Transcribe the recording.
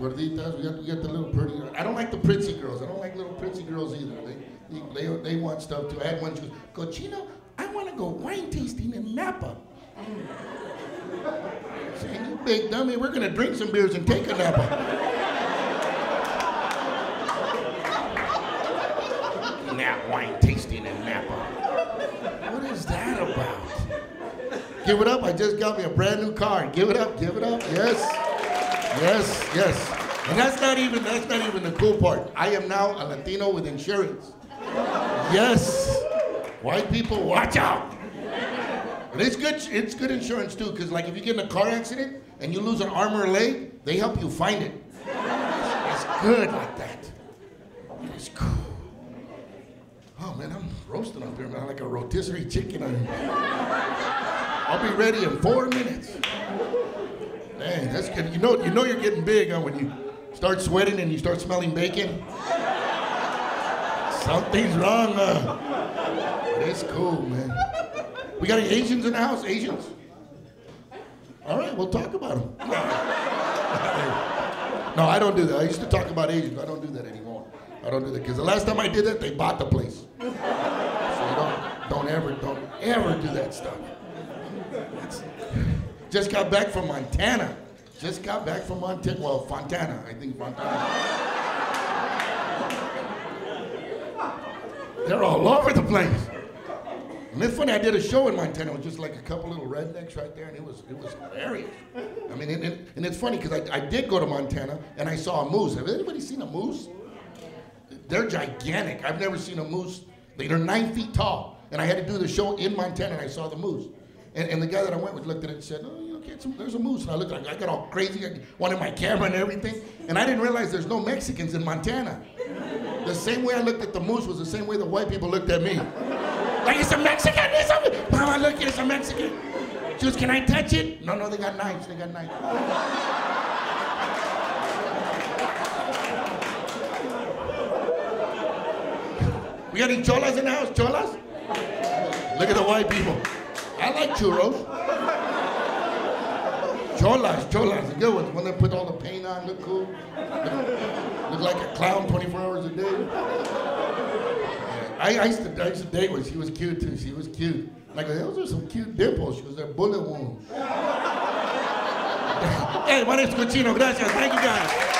Gorditas, we got the little pretty girls. I don't like the pretzy girls. I don't like little pretzy girls either. They want stuff too. I had one, she was, Cochino, I want to go wine tasting in Napa. Saying, you big dummy, we're going to drink some beers and take a Napa. Nap wine tasting in Napa. What is that about? Give it up, I just got me a brand new car. Give it up, yes. Yes, yes. And that's not even the cool part. I am now a Latino with insurance. Yes. White people, watch out. But it's good insurance too, because like if you get in a car accident and you lose an arm or a leg, they help you find it. It's good like that. It's cool. Oh man, I'm roasting up here, man, like a rotisserie chicken. I'll be ready in 4 minutes. Dang, that's good. You know you're getting big, huh? When you start sweating and you start smelling bacon. Something's wrong, huh? But it's cool, man. We got any Asians in the house? Asians? All right, we'll talk about them. No, I don't do that. I used to talk about Asians. I don't do that anymore. I don't do that, because the last time I did that, they bought the place. So don't ever do that stuff. Just got back from Montana. Well, Fontana, I think Fontana. They're all over the place. And it's funny, I did a show in Montana with just like a couple little rednecks right there, and it was hilarious. I mean, and it's funny, because I did go to Montana, and I saw a moose. Have anybody seen a moose? They're gigantic. I've never seen a moose. They're 9 feet tall. And I had to do the show in Montana, and I saw the moose. And the guy that I went with looked at it and said, "Oh, you know, there's a moose." And I looked at it, I got all crazy, I wanted my camera and everything. And I didn't realize there's no Mexicans in Montana. The same way I looked at the moose was the same way the white people looked at me. Like, it's a Mexican, it's a... Mama, look, it's a Mexican. She goes, "Can I touch it?" No, they got knives, We got any cholas in the house, cholas? Look at the white people. I like churros. Cholas, a good one. When they put all the paint on, look cool. Look like a clown 24 hours a day. I used to date with her. She was cute too. She was cute. Like, those are some cute dimples. She was a bullet wound. Hey, my name's Cochino. Gracias. Thank you guys.